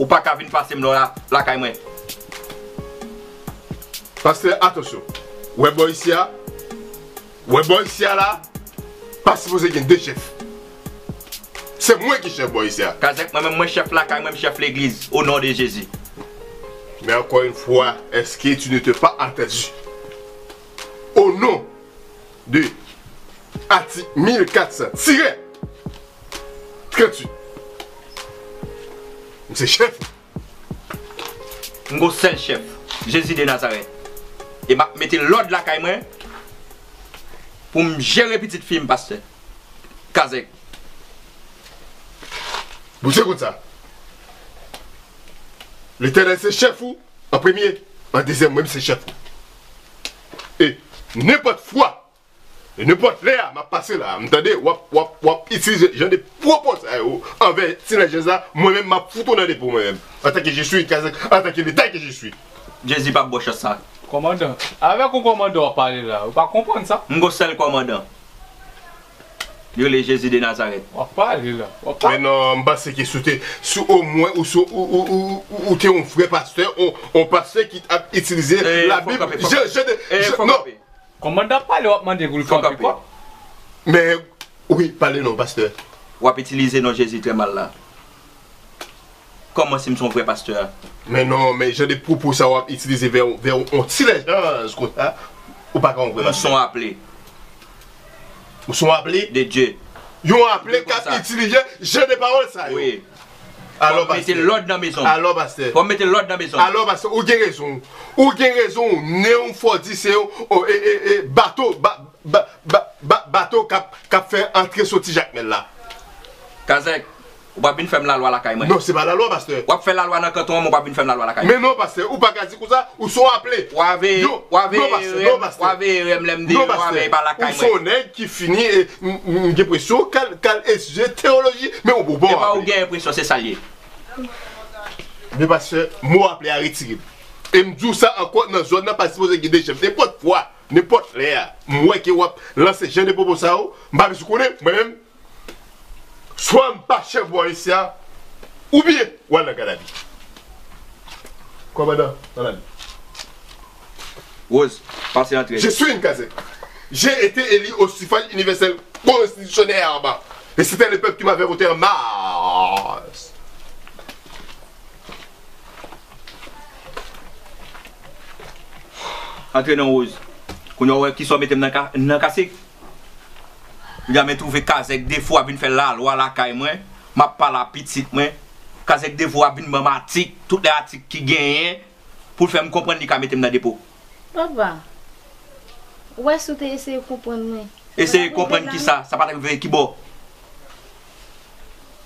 Ou pas qu'à venir passer là, là, quand même. Parce que, attention, ouais, bon, ici, là, pas supposé qu'il y ait deux chefs. C'est moi qui chef, bon, ici. Kazek, moi-même, moi, chef là, quand même, chef l'église, au nom de Jésus. Mais encore une fois, est-ce que tu ne t'es pas entendu? Au nom de Ati 1400-38. C'est chef. Mon seul chef, Jésus de Nazareth. Et m'a mettre l'ordre là caille pour me gérer petite fille pasteur. Kazek. Vous écoutez ça. L'Éternel c'est chef ou en premier, en deuxième même c'est chef. Et n'importe fois, n'importe là, m'a passé là, m'entendez, wap ici j'en ai propose envers Jésus-là, moi-même m'a foutu pour moi-même. En tant que je suis Kazek, en tant que l'État que je suis. Jésus pas boche ça. Commandant, avec un commandant parler là, vous pas comprendre ça? Mon seul commandant. Le Jésus de Nazareth. On parle là. Mais non, parce que sous au moins ou tu es un vrai pasteur, on pasteur qui a utilisé la Bible. Non. Commandant parle, on demande vous le faire quoi? Mais oui, parlez non pasteur. On peut utiliser non Jésus très mal là. Comment c'est son vrai pasteur? Mais non, mais j'ai des propos ça va utiliser vers on tire hein, ou pas qu'on vrai. Ils sont appelés. Ils sont appelés de Dieu. Ils ont appelé qu'à utiliser j'ai des paroles ça. Oui. Alors mettez l'ordre dans la maison. Alors pasteur. Faut mettre l'ordre dans la maison. Alors pasteur, ou quelle raison? Ou quelle raison? Néon fort dit c'est bateau cap fait entrer sorti Jacques là. Kazek. Ou pas bien faire la loi la caille. Non, c'est pas la loi, pasteur. Ou pas faire la loi dans le canton, ou pas bien faire la loi la caille. Mais non, pasteur, ou pas dire comme ça, ou sont appelés. Ou avez, non, pasteur. Non, pasteur. Ou sont nègres qui finit et j'ai l'impression qu'elle est théologie, mais on peut pas. Ou bien l'impression, c'est salier. Mais pasteur, moi appelé à retirer. Et me dis ça encore dans la zone, pas supposé guider chef. N'importe quoi, n'importe l'air. Moi qui wap lancer jeune de proposition, je suis connu, moi-même. Soit pas chef ici, ou bien, ou la vie. Quoi, madame? Rose, passez l'entrée. Je suis une Kazek. J'ai été élu au suffrage universel constitutionnel en bas. Et c'était le peuple qui m'avait voté en mars. Entrez dans Rose. Qui sont mis dans le Kazek? Il a trouvé Kazek des fois vient faire la loi la caille moi, m'a pas la petite moi. Kazek des fois vient me matique, toutes les articles qui gagnent pour faire me comprendre qu'il a mettre dans dépôt. Papa. Ouais, tu essaies de comprendre moi. Essayez de comprendre qui ça, ça pas arriver qui bon.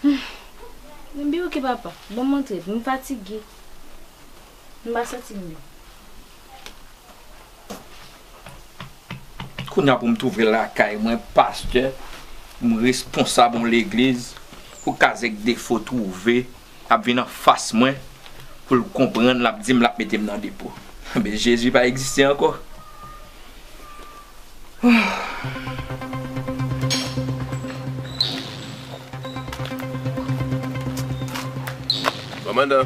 Mais bien OK papa, bon montrer, je suis fatigué. Je suis fatigué. Qu'on a pour me trouver la caille, moi pasteur, mon responsable de l'église, pour Kazek défaut trouvé, à venir en face moi pour le comprendre, la dit me la mettre dans le dépôt. Mais Jésus pas existé encore. Commandant,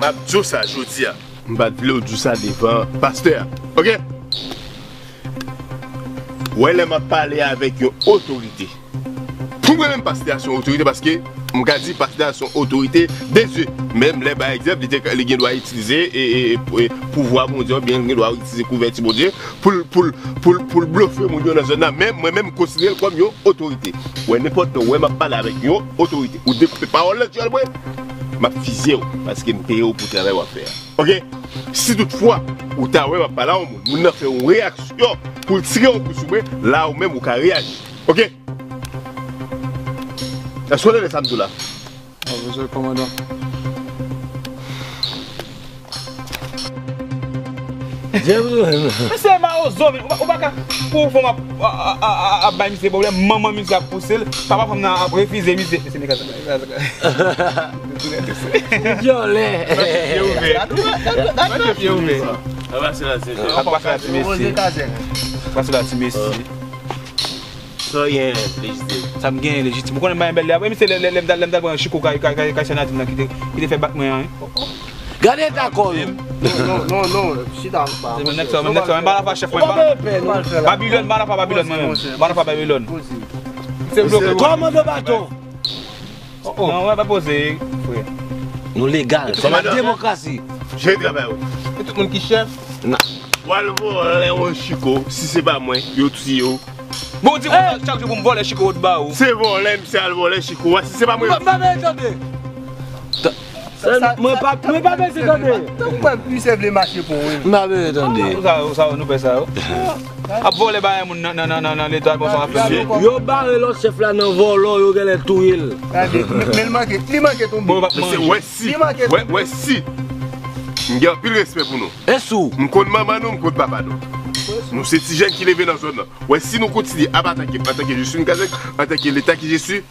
m'a dit ça aujourd'hui, m'a dit ça devant pasteur. OK? Ouais, elle m'a parlé avec une autorité. Pour moi-même, pasteur, son autorité, parce que je dis pasteur, son autorité des yeux. Même les par exemple, les gens doivent utiliser et pouvoir, mon Dieu, bien, les gens doivent utiliser couverture, mon Dieu, pour bluffer, mon Dieu, dans la zone. Même, moi-même, considéré comme une autorité. Ouais, n'importe où, elle m'a parlé avec une autorité. Ou découper parole, là, tu vois, m'a fisé, parce que je paye pour travailler à faire. Ok? Si toutefois, ou t'as ouais, m'a parlé, on a fait une réaction. Pour tirer au coup là où même vous pouvez réagir. Ok? Est-ce qu'on a les samedis là? Ah, monsieur le commandant. C'est ma rose, on va pour faire à bailler ces problèmes, maman mise à pousser, papa comme n'a refusé mise. C'est mes cas. Ça me gagne légitime. Pourquoi pas belle mais c'est le chico qui te fait battre moi. Gardez ta colonne. Non, je suis dans le pas. Babylone. C'est bloqué. Comment le bateau? Non, on va pas poser. Nous légal, c'est la démocratie. Je travaille. Et tout le monde qui chef? Non. Voilà, Chico, si c'est pas moi, yo tio. Bon, dis-moi, chaque jour, vous me volez Chico de bas. C'est volé, c'est le voler Chico. Si c'est pas moi. Moi pas c'est pas plus les marchés pour vous. Attendez. Ça nous fait ça. A voler ba mon non l'état bon ça fait. Yo barré l'autre chef là dans volo yo gèle tout il. Mais le marché tombé. C'est ouais si. J'ai plus respect pour nous. Et sous, on connaît maman nous, on connaît papa nous. Nous c'est ces gens qui levé dans zone. Ouais si nous continuons à attaquer je suis une casque, attaquer l'état qui je suis.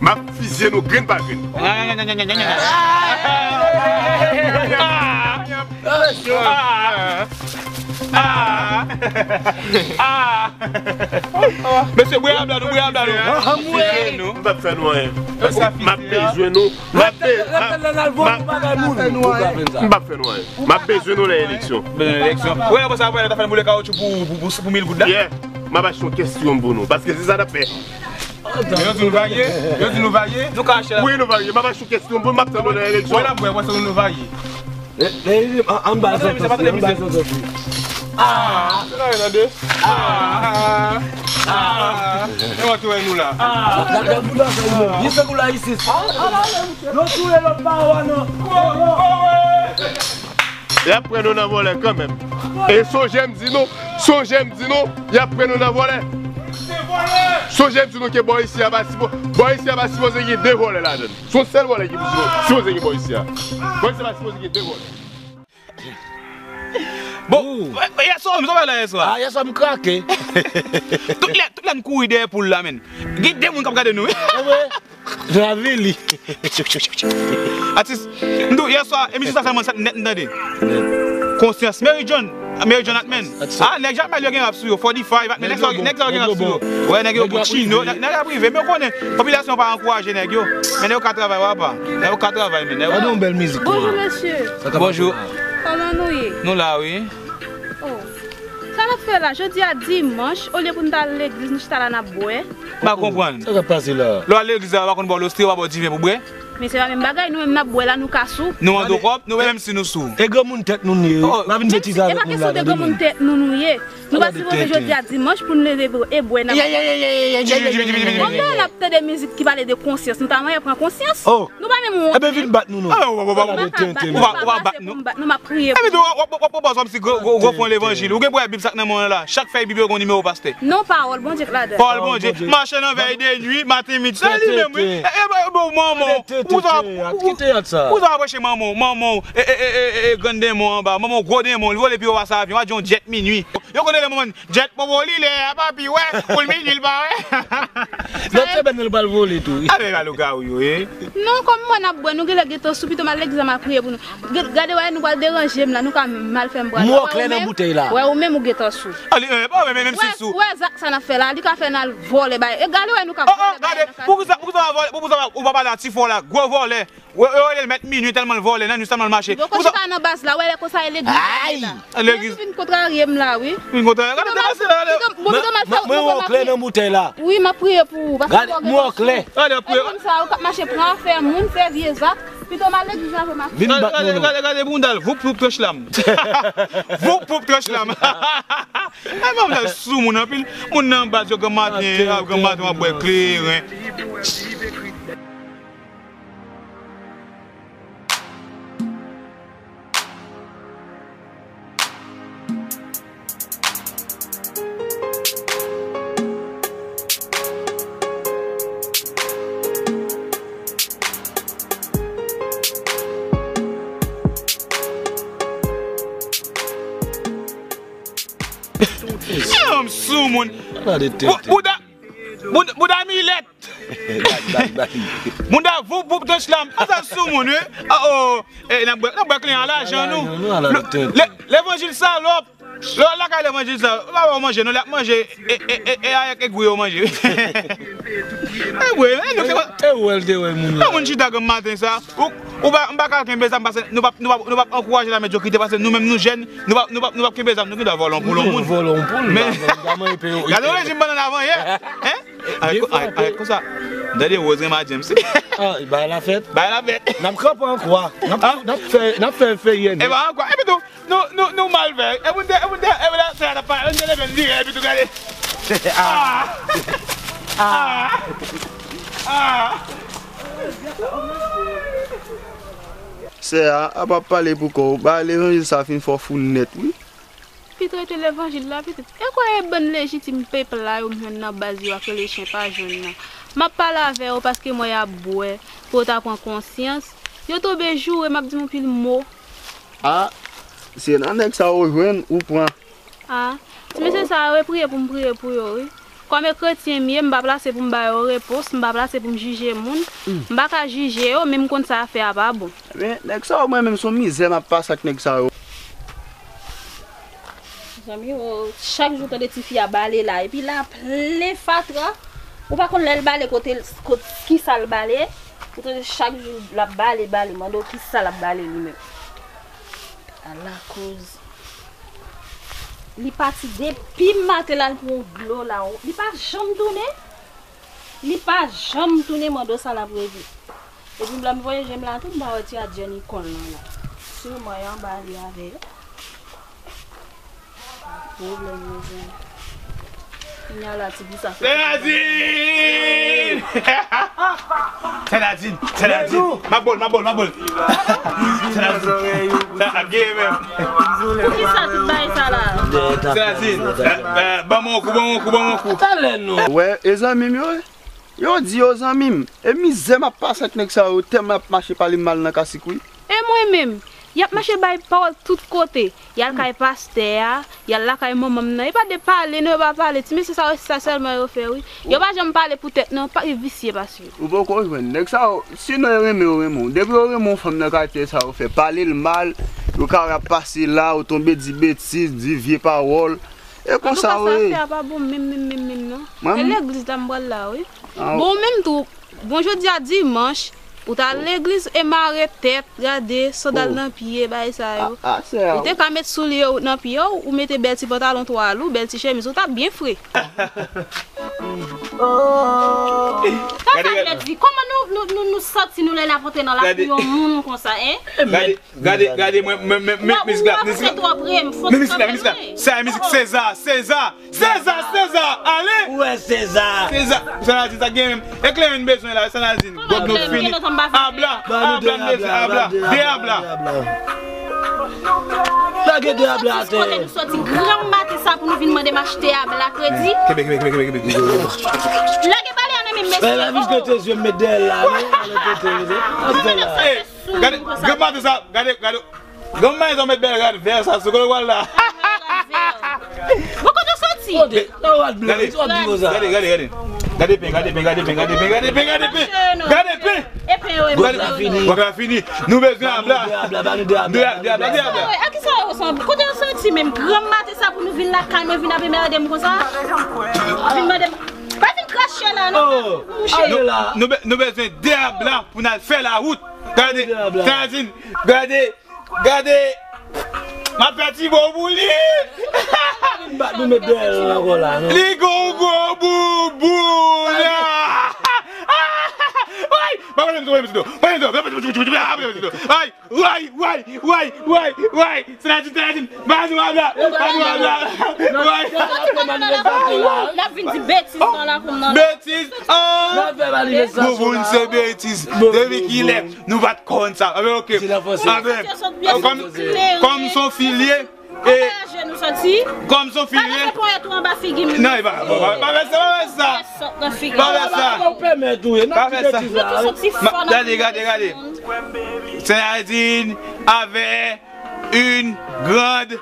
Ma fille, nous graine par graine. Monsieur, Et après nous n'avons volé quand même. Et son j'aime dit non, et après nous n'avons volé. So j'aime tout que boy ici à Bassibo. Boy ici à Bassibo c'est qui deux volets là-dedans. Son seul volet qui vous dit. Si boy ici. Boy ici à Bassibo c'est qui deux volets. Bon, il y a ça là ça. Ah, il y a ça me craquer. Toute la couille derrière pour la men. Guide des gens qui regardent nous. Raveli. Artiste, nous hier soir émission ça ça net ndade. Conscience Mary John Atman. Ah, les gens pas le gain absurde 45 Atman. Next gain absurde. Ouais, nèg pour chino, nèg privé mais connaît. Population pas encourager nèg yo. Mais nèg ka travailler pas. Nèg ka travailler mais. Bonjour belle musique. Bonjour monsieur. Bonjour. Comment nous y? Nous là oui. Oh. Ça nous fait là, jeudi à dimanche, au lieu qu'on est à l'église, nous sommes à la boue. Pas comprendre. Ça va passer là. Là l'église, on va qu'on boit l'hostie, on va dire pour boue. Mais c'est la même bagaille, nous même la boue là, nous cassons. Nous en Europe, nous même si nous sommes. Et grand monde tête nous nier. La vie petite là. Et pas question de grand monde tête nous nier. Nous va se jeudi à dimanche pour nous lever et boue. On a peut-être des musiques qui parlent de conscience, notamment il prend conscience. Nous eh bien, viens battre nous. On va battre nous. Nous m'a prié. Eh bien, on pas besoin de gros point l'évangile. Vous avez la Bible dans mon là. Chaque feuille Bible on y met au pasteur. Non, parole bon Dieu là. Parole bon Dieu. Marcher dans veille de nuit, matin midi. C'est lui-même oui. Eh bien, bon maman. Vous avez approché maman. Grand démon en bas, maman gros démon. Vous voulez puis on va ça avion, on va dire jet minuit. Vous connaissez le monde jet pour voler les papi ouais, pour minuit il va ouais. Notre ben nous pas voler tout. Ah ben le gars oui. Non comme moi n'a bon nous gèle ghetto soupi to mal l'examen prier pour nous. Regardez ouais nous va déranger là, nous quand mal faire boire. Moi clé dans bouteille là. Ouais ou même ghetto sou. Allez même si sou. Ouais Zak ça n'a fait là, il qu'a fait n'a voler bail. Regardez ouais nous quand regardez pour ça on va pas là tifon là, gros voler. Ouais elle mettre minuit tellement voler là nous sommes dans le marché. Pour ça dans base là, ouais comme ça l'église. Aïe. L'église une contrarié là oui. Une contrarié. Moi clé dans bouteille là. Oui m'a prié pour parce que moi clé. Allez prier. Comme ça on marcher prend faire monde faire vieux Zak. Plutôt mal les gens vont marcher. Regardez Bundal, vous pour cloche l'âme. Vous pour cloche l'âme. Même là sous mon en pile, mon en bas je grand matin on boire clé. I'm someone. Buddha, Buddha, me let. Buddha, vous touchez l'âme. C'est someone, oui. Oh, n'a pas clé à l'argent, nous. L'évangile salope. Là, quand l'évangile salope, on va manger, nous la manger. Et avec les gouilles, on manger. C'est à pas parler pour quoi. Bah l'évangile ça fait une fois fou net oui. Puis traiter l'évangile là peut-être. Et quoi est bonne légitime peuple là où on n'a base que les chiens pas jeunes. M'a parlé avec eux parce que moi y a boire pour ta prendre conscience. Yo tombé jour et m'a dit mon pile mot. Ah c'est un ex ça rejoindre ou point. Ah mais c'est ça prier pour me prier pour eux oui. Comme chrétien, je ne suis pas placé pour me faire une réponse, je ne suis pas placé pour me juger les gens, je ne suis pas juger, même quand ça fait pas bon. Mais moi-même, je misère, je ne pas ça avec ça. Chaque jour, tu as des filles à balayer là, et puis là, les fatras, ou pas qu'on les balaye côté qui ça le balaye, chaque jour, la balaye, donc qui ça la balaye lui-même. À la cause. Il parti depuis matin pour l'eau là haut. Il pas jamais tourné. Il pas jamais tourné mon dos à la prévue. Et puis me voyez j'aime là tout me retirer à Johnny Collin là. Sur moi en bas aller avec. Problème. Il y a la petite ça. Téladine. Téladine. Ma bol. Téladine. Ça game même. Qui ça tu bail ça là? Téladine. Bon coup. Talent. Ouais, les amis mieux. Yo dit aux amis, et misère m'a pas cette nèg ça au thème m'a marcher pas les mal dans cassicouille. Et moi même. Il y a marché bail par tous côtés. Il y a le pasteur, il y a la caille maman, il pas de parler, ne va pas parler. Mais c'est ça aussi ça seulement faire oui. Il va jamais parler pour tête non, pas vicié parce que. Ou pas quoi nèg ça sinon remon. Depuis remon femme dans quartier ça fait parler le mal, le cara passer là, ou tomber des bêtises, des vieilles paroles. Et comme ça oui. Ça fait pas bon même non. Et l'église d'Ambol là oui. Bon même tout. Bon jeudi à dimanche. Pour l'église et marrer tête, regarder, soldats dans le pied, ça. Ah, c'est ça. Tu as mettre sous le dans le pied ou mettre bel petit pantalon toile ou bel petit chemise, tu as bien frais. Comment nous sortons si nous les apporter dans la vie au monde comme ça, hein? Regardez, Miss Gap. C'est la musique César, allez! Ouais, César! Ça game. Éclaire une besoin là, ça n'a dit. Regardez, nous besoin blabla. À qui ça ressemble? Quand on senti même grand matin ça pour nous venir la calme, venir avec madame comme ça. Pas une crache là non. Nous besoin blabla pour nous faire la route. Regardez. Ma petite bobouli. Nous me donne là. Les gogo bouboula. Comme son filier. Non, il va pas faire ça. Regardez. Céline avait une grande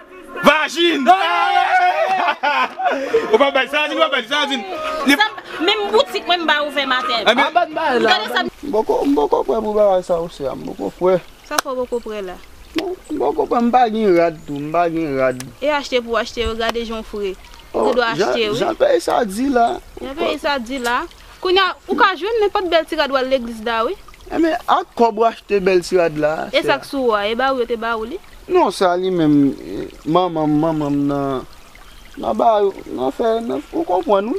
vagine. On va baisser, on va baisser. Même boutique, moi, je vais ouvrir ma tête. Ah, bonne balle. Beaucoup près pour faire ça aussi. Beaucoup près. Ça fait beaucoup près là. Beaucoup près, je ne vais pas rad. Et acheter pour acheter, regardez, j'en ferai. Tu dois acheter, oui. J'avais ça dit là. Ou quand je n'ai pas de belle tirade à l'église là, oui. Mais encore pour acheter belle tirade là. Et ça que tu vois, et bah, où est-ce que non, ça lui même maman non bah non fait non vous comprenez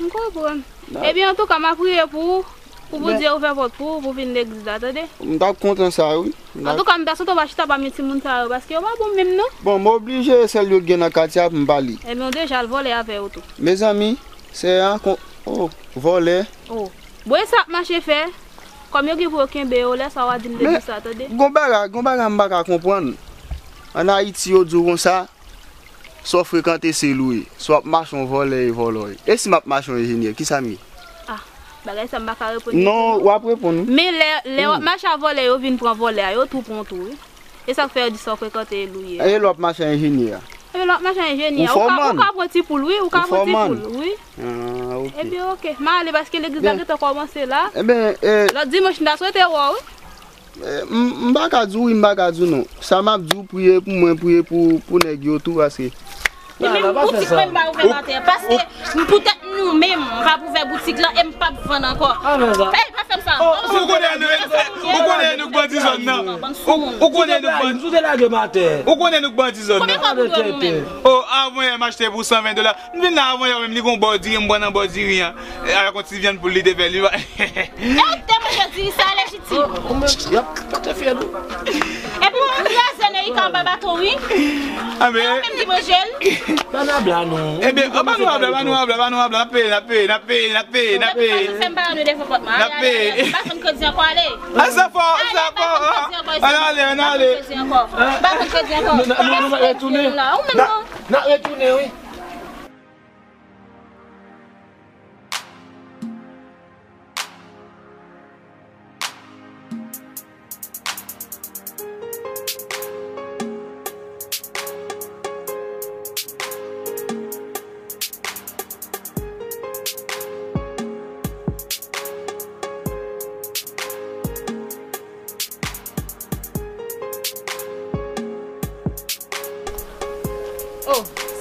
nous comprenons et bien en tout cas ma prière pour vous dire ouvert votre pour venir l'église attendez on t'a content ça oui en tout cas me personne va acheter pas petit monde ça parce que pas bon même non bon m'obliger celle qui gagne dans quartier me parler et mais déjà le voler avec auto mes amis c'est un voler oh bon ça marcher faire comme il faut qu'un béo là ça va dire l'église attendez gombara me pas comprendre en Haïti on dit comme ça. Soit fréquenter ses louis, soit marcher en voler et voler. Et si je marche en ingénieur, qui ça mis? Ah, ça ne va pas répondre. Non, on va répondre. Mais les marches à voler, ils viennent prendre voler, ils tout prennent tout. Et ça fait du soit fréquenter louis. Et l'autre marche en ingénieur. Ou oui. Ah, ok. Et bien, ok. Mais parce que l'église a commencé là. Eh bien, le dimanche, je souhaite voir. M'bakadou non ça m'a dit prier pour négio tout parce que boutique même pas ouvert matin parce que peut-être nous même pas ouvert boutique là et pas vendre encore pas faire ça on connaît nous bandison oh avant m'acheter pour 120 $, nous là avant même ni gon body me bon body rien quand ils viennent pour l'idée vers lui ça et pour on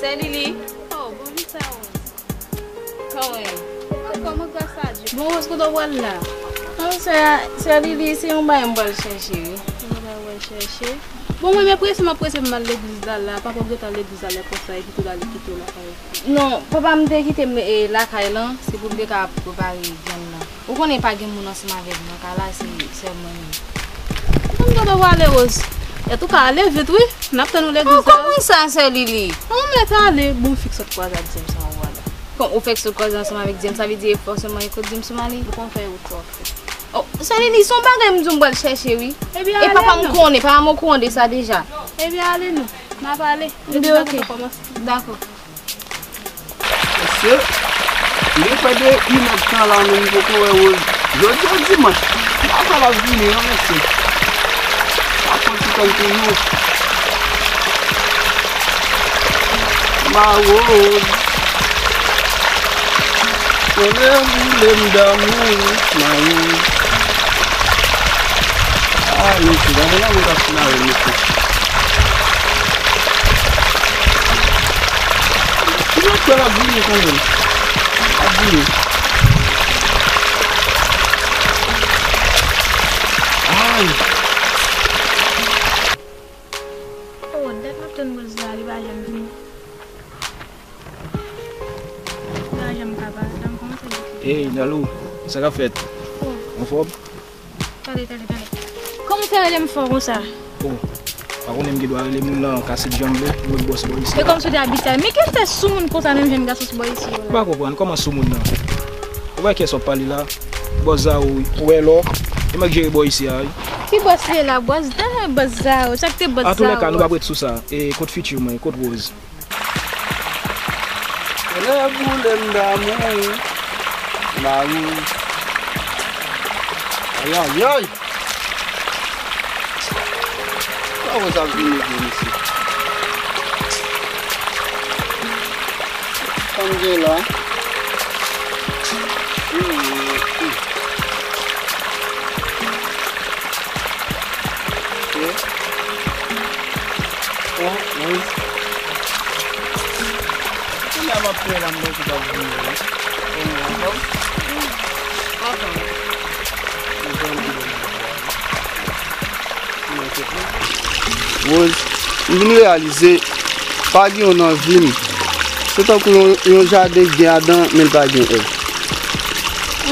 c'est Lily. Oh, bonjour ça. Comment ça dit? Bon, est-ce que tu vois là? C'est Lily, c'est on va chercher. Bon, moi je presse, l'église là, papa veut aller l'église là pour ça et tout là quitter là. Non, papa me dit quitter la caille là, c'est pour que ça préparer là. On connaît pas gain mon ensemble avec moi, là c'est mon. On doit voir les roses. Et tout cas, allez vite, oui. Comment ça, c'est Lily? On me laisse bon, fixe quoi, ça quand on fixe quoi, ensemble avec James, ça veut dire forcément, écoute, James, on fait oh, c'est Lily, son bagage, nous allons le chercher, oui. Et bien, papa me connaît, papa me connaît ça déjà. Eh bien, allez, nous. On va aller. D'accord. Monsieur, il est pas de inactant là, on est beaucoup heureux. Je dis, moi, on va venir, merci. My hey, Nalou, ça va faire. En forme? Allez. Comment ça va me faire ça? Oh, par contre, je dois aller là, casser les jambes, le boss boy ici. Et comme tu es habité, mais qu'est-ce que c'est que tu as fait pour ce boy ici? Je ne comprends pas comment c'est que tu vois qu'ils sont parlés là, Bozao, Ouello, et moi j'ai le boy ici. Qui bosse là, Bozao, chaque te Bozao. En tous les cas, nous allons être sous ça, et côté futur, côté rose. Aïe! Comment ça va venir ici? konjelo. Vous réalisez pas qu'il y a un film, c'est un jardin qui a dedans, mais pas qu'il y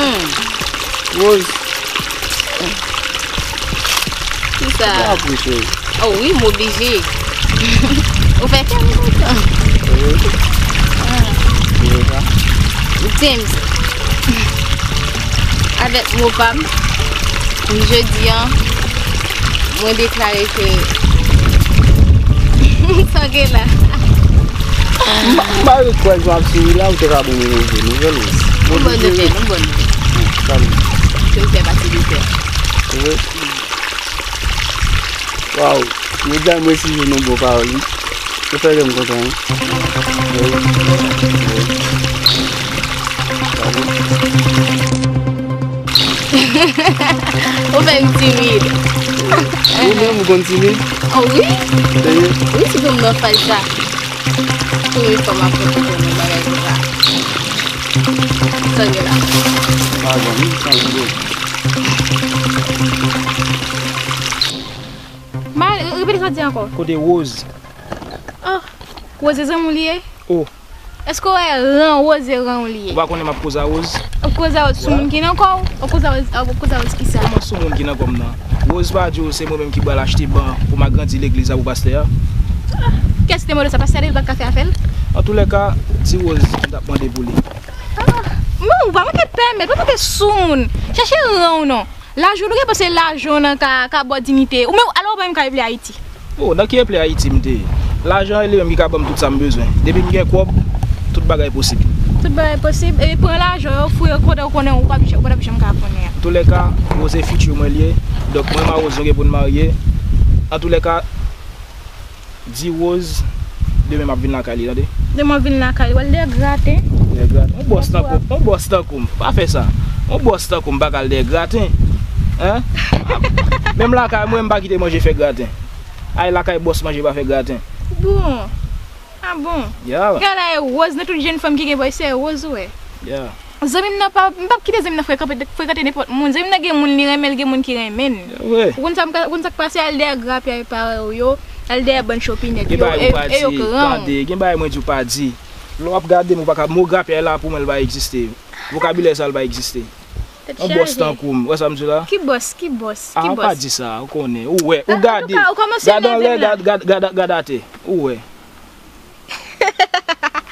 a Rose. Tout ça. Oh oui, m'obligé. Vous faites quel temps? James. Avec mon papa, jeudi, moi déclaré que ça que là. Bah le quoi va suivre là ou tu vas venir nous nouvelle. Bonne. Salut. Tu fais partie du père. Oui. Waouh, nous dame aussi je ne peux pas aller. Tu fais le content. On va continuer. Vous continuez? Oh oui? Oui, c'est comme dans faire ça. Oui, comme après, comme dans faire ça. Ça y est là. Ah bon, ça y est. Mal, répète quand tu encore. Côté Rose. Oh, Rose est vraiment lié? Oh. Est-ce qu'on est rang Rose et rang lié? Vous connaissez ma cause à Rose? Cause à Rose, c'est mon qui n'a encore? Cause à Rose qui ça? Comment c'est mon qui n'a comme ça? Rose Badjo, c'est moi-même qui vais l'acheter pour ma grande l'église à vous pasteur. Qu'est-ce que ça passe le café à faire? En tous les cas, dis Rose, tu as demandé pour lui. Non, pas me permettre, pas me soon. Cherchez un non. L'argent, vous pensez l'argent dans la dignité. Ou même alors, vous avez appelé Haïti. Oh, dans qui est appelé Haïti? L'argent, il est même qui a tout ça besoin. Depuis que je suis tout bagage est possible. Tout est possible. Et pour l'argent, il faut que vous connaissiez ou pas. En tous les cas, Rose est futur lié. Donc moi ma Rose pour me marier. En tous les cas, 10 Rose, demain ma ville la Cali, regardez. Demain ville la Cali, elle est gratin. Elle est gratin. On bosse tant qu'on, pas faire ça. On bosse tant qu'on pas qu'elle est gratin. Hein? Même la Cali, moi pas quitter manger fait gratin. Aïe la Cali bosse manger pas fait gratin. Bon. Ah bon. Yeah. Gala Rose, notre jeune femme qui est boy c'est Rose ouais. Yeah. Zamim n'a pas quitté Zamim n'a pas fréquenté n'importe monde. Zamim n'a pas mon qui remène. Oui. On s'est passé à l'air grappe et par yo, à l'air bonne shopping et yo. Et yo grand. Gimbaye moi du parti. L'on a regardé mon pas mot grappe là pour elle va exister. Vocabulaire ça va exister. On bosse tant comme, ouais ça me dit là. Qui bosse. On pas dit ça, on connaît. Ouais, on garde. Garde. Ouais.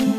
Oui,